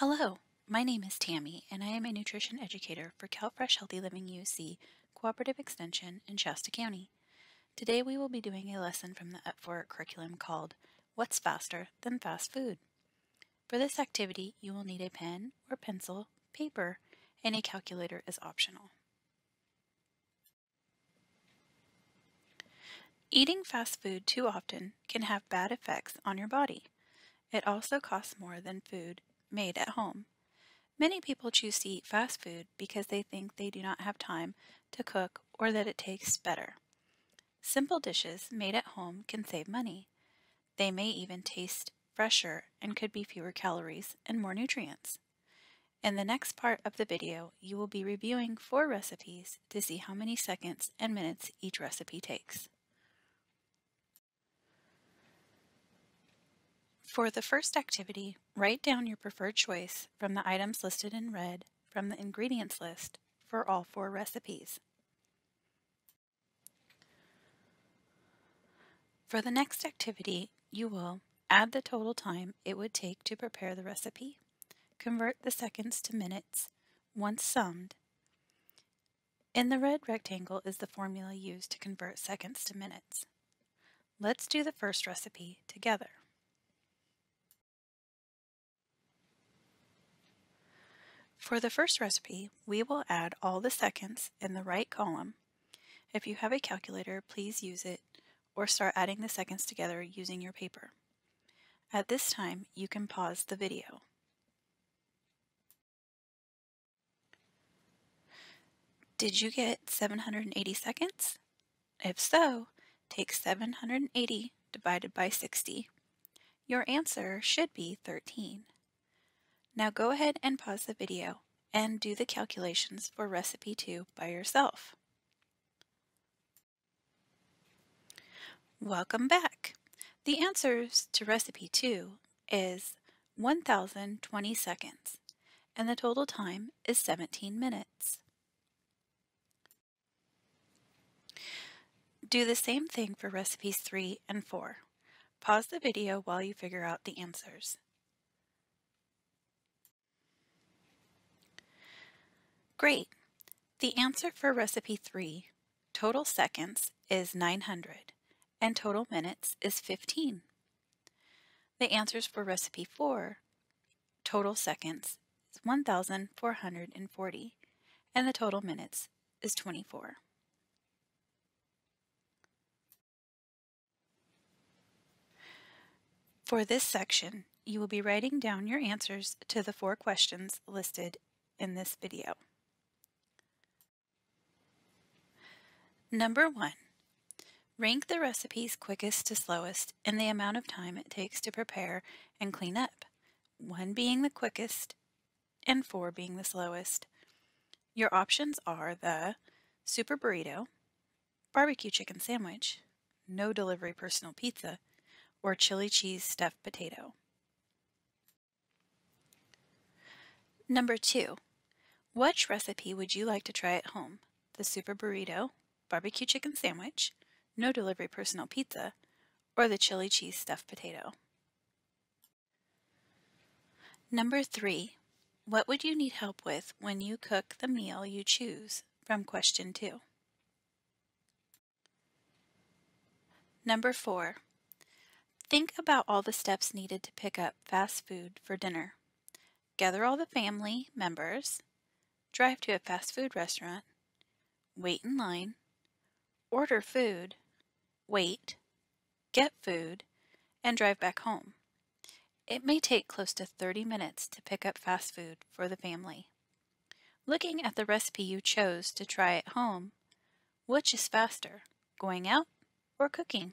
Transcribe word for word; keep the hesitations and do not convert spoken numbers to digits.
Hello, my name is Tammy, and I am a nutrition educator for CalFresh Healthy Living U C Cooperative Extension in Shasta County. Today we will be doing a lesson from the Up four curriculum called What's Faster Than Fast Food? For this activity, you will need a pen or pencil, paper, and a calculator is optional. Eating fast food too often can have bad effects on your body. It also costs more than food made at home. Many people choose to eat fast food because they think they do not have time to cook or that it tastes better. Simple dishes made at home can save money. They may even taste fresher and could be fewer calories and more nutrients. In the next part of the video, you will be reviewing four recipes to see how many seconds and minutes each recipe takes. For the first activity, write down your preferred choice from the items listed in red from the ingredients list for all four recipes. For the next activity, you will add the total time it would take to prepare the recipe, convert the seconds to minutes once summed. In the red rectangle is the formula used to convert seconds to minutes. Let's do the first recipe together. For the first recipe, we will add all the seconds in the right column. If you have a calculator, please use it or start adding the seconds together using your paper. At this time, you can pause the video. Did you get seven hundred eighty seconds? If so, take seven hundred eighty divided by sixty. Your answer should be thirteen. Now go ahead and pause the video and do the calculations for recipe two by yourself. Welcome back! The answers to recipe two is one thousand twenty seconds, and the total time is seventeen minutes. Do the same thing for recipes three and four. Pause the video while you figure out the answers. Great! The answer for recipe three, total seconds, is nine hundred, and total minutes is fifteen. The answers for recipe four, total seconds, is one thousand four hundred forty, and the total minutes is twenty-four. For this section, you will be writing down your answers to the four questions listed in this video. Number one, rank the recipes quickest to slowest in the amount of time it takes to prepare and clean up, one being the quickest and four being the slowest. Your options are the super burrito, barbecue chicken sandwich, no delivery personal pizza, or chili cheese stuffed potato. Number two, which recipe would you like to try at home? The super burrito, barbecue chicken sandwich, no delivery personal pizza, or the chili cheese stuffed potato. Number three, what would you need help with when you cook the meal you choose from question two? Number four, think about all the steps needed to pick up fast food for dinner. Gather all the family members, drive to a fast food restaurant, wait in line, order food, wait, get food, and drive back home. It may take close to thirty minutes to pick up fast food for the family. Looking at the recipe you chose to try at home, which is faster, going out or cooking?